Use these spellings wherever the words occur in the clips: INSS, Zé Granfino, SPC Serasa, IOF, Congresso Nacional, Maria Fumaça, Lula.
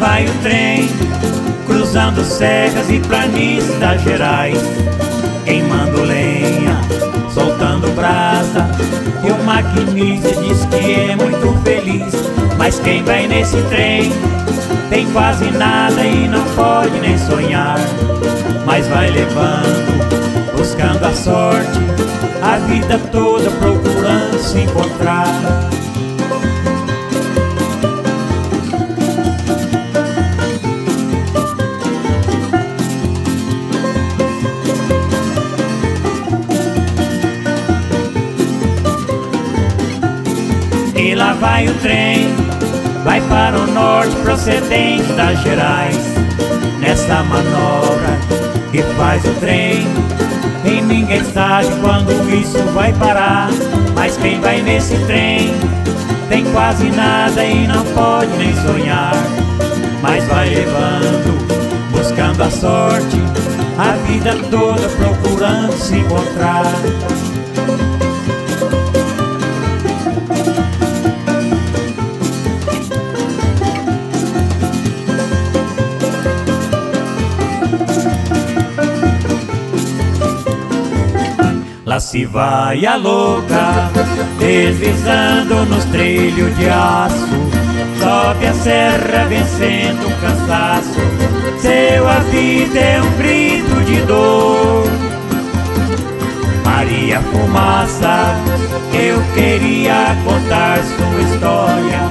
vai o trem, cruzando serras e planícies das Gerais, queimando lenha, soltando brasa. E o maquinista diz que é muito feliz, mas quem vai nesse trem tem quase nada e não pode nem sonhar. Mas vai levando, buscando a sorte, a vida toda procurando se encontrar. E lá vai o trem, vai para o norte procedente das Gerais. Nessa manobra que faz o trem, e ninguém sabe quando isso vai parar. Mas quem vai nesse trem tem quase nada e não pode nem sonhar. Mas vai levando, buscando a sorte, a vida toda procurando se encontrar. Lá se vai a louca, deslizando nos trilhos de aço, sobe a serra vencendo o cansaço. Seu apito é um grito de dor. Maria Fumaça, eu queria contar sua história,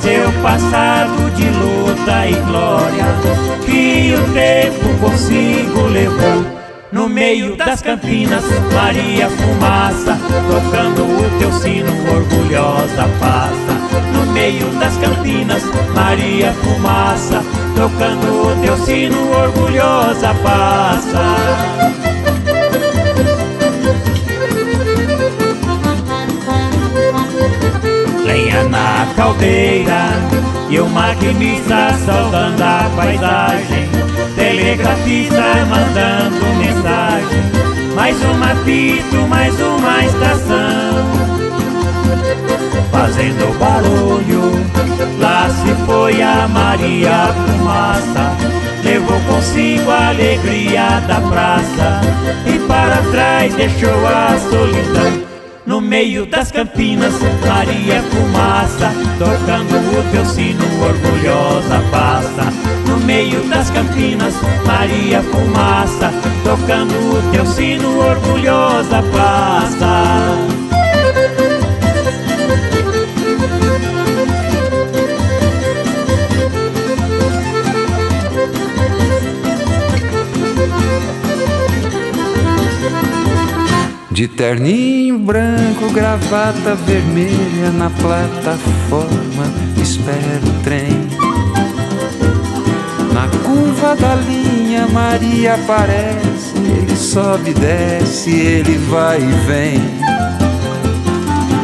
seu passado de luta e glória, que o tempo consigo levou. No meio das campinas, Maria Fumaça, tocando o teu sino, orgulhosa passa. No meio das campinas, Maria Fumaça, tocando o teu sino, orgulhosa passa. Lenha na caldeira e o maquinista saudando a paisagem, telegrafista mandando mensagem, mais um apito, mais uma estação, fazendo barulho. Lá se foi a Maria Fumaça, levou consigo a alegria da praça e para trás deixou a solidão. No meio das campinas, Maria Fumaça, tocando o teu sino, orgulhosa passa. No meio das campinas, Maria Fumaça, tocando o teu sino, orgulhosa passa. De terninho branco, gravata vermelha, na plataforma espera o trem. Na curva da linha Maria aparece, ele sobe e desce, ele vai e vem.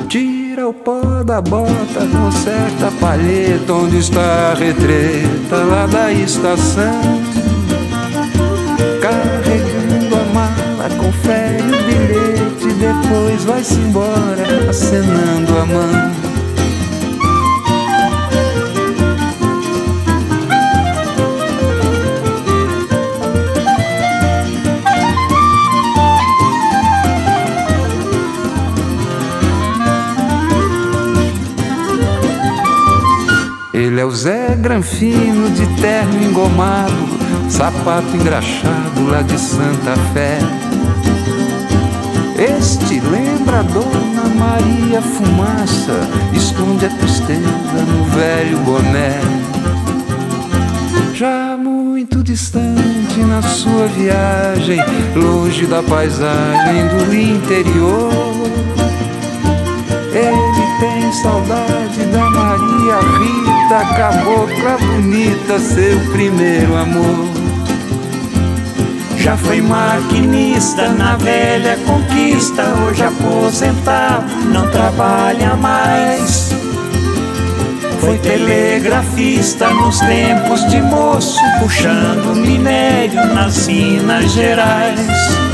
Tira o pó da bota, conserta a palheta, onde está a retreta lá da estação. Carregando a mala, confere o bilhete, depois vai-se embora, acenando a mão. Ele é o Zé Granfino, de terno engomado, sapato engraxado lá de Santa Fé. Este lembra a dona Maria Fumaça, esconde a tristeza no velho boné. Já muito distante na sua viagem, longe da paisagem do interior, ele tem saudade da Maria Rita, cabocla bonita, seu primeiro amor. Já foi maquinista na velha conquista, hoje aposentado, não trabalha mais. Foi telegrafista nos tempos de moço, puxando minério nas Minas Gerais.